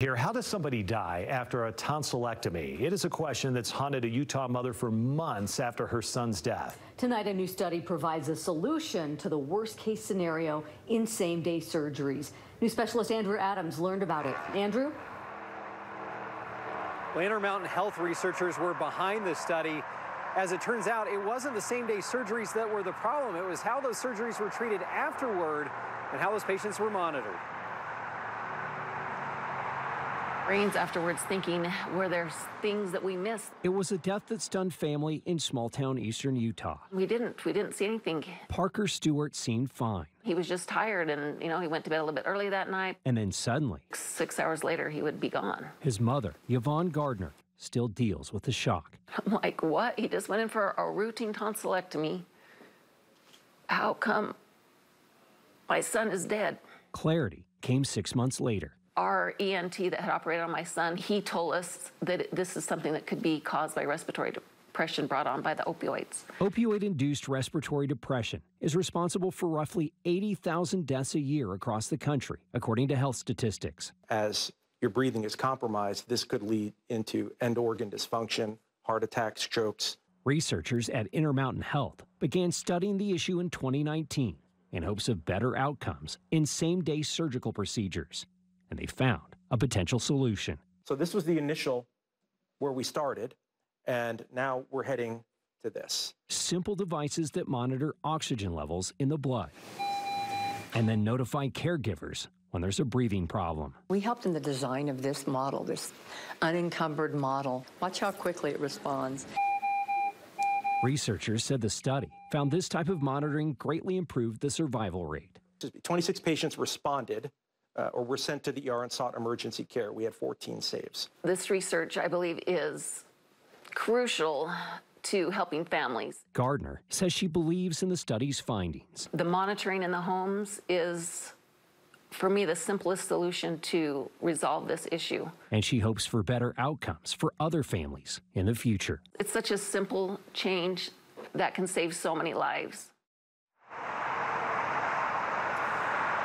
Here, how does somebody die after a tonsillectomy? It is a question that's haunted a Utah mother for months after her son's death. Tonight, a new study provides a solution to the worst-case scenario in same-day surgeries. New specialist Andrew Adams learned about it. Andrew? Intermountain Health researchers were behind this study. As it turns out, it wasn't the same-day surgeries that were the problem. It was how those surgeries were treated afterward and how those patients were monitored. Brains afterwards thinking, were there things that we missed? It was a death that stunned family in small-town eastern Utah. We didn't see anything. Parker Stewart seemed fine. He was just tired and, you know, he went to bed a little bit early that night. And then suddenly, 6 hours later, he would be gone. His mother, Yvonne Gardner, still deals with the shock. I'm like, what? He just went in for a routine tonsillectomy. How come my son is dead? Clarity came 6 months later. Our ENT that had operated on my son, he told us that this is something that could be caused by respiratory depression brought on by the opioids. Opioid-induced respiratory depression is responsible for roughly 80,000 deaths a year across the country, according to health statistics. As your breathing is compromised, this could lead into end-organ dysfunction, heart attacks, strokes. Researchers at Intermountain Health began studying the issue in 2019 in hopes of better outcomes in same-day surgical procedures. And they found a potential solution. So this was the initial where we started, and now we're heading to this. Simple devices that monitor oxygen levels in the blood and then notify caregivers when there's a breathing problem. We helped in the design of this model, this unencumbered model. Watch how quickly it responds. Researchers said the study found this type of monitoring greatly improved the survival rate. 26 patients responded. Or were sent to the ER and sought emergency care. We had 14 saves. This research, I believe, is crucial to helping families. Gardner says she believes in the study's findings. The monitoring in the homes is, for me, the simplest solution to resolve this issue. And she hopes for better outcomes for other families in the future. It's such a simple change that can save so many lives.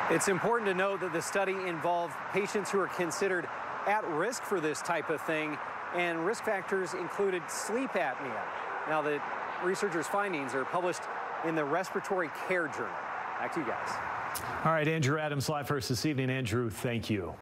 It's important to note that the study involved patients who are considered at risk for this type of thing, and risk factors included sleep apnea. Now, the researchers' findings are published in the Respiratory Care Journal. Back to you guys. All right, Andrew Adams live for us this evening. Andrew, thank you.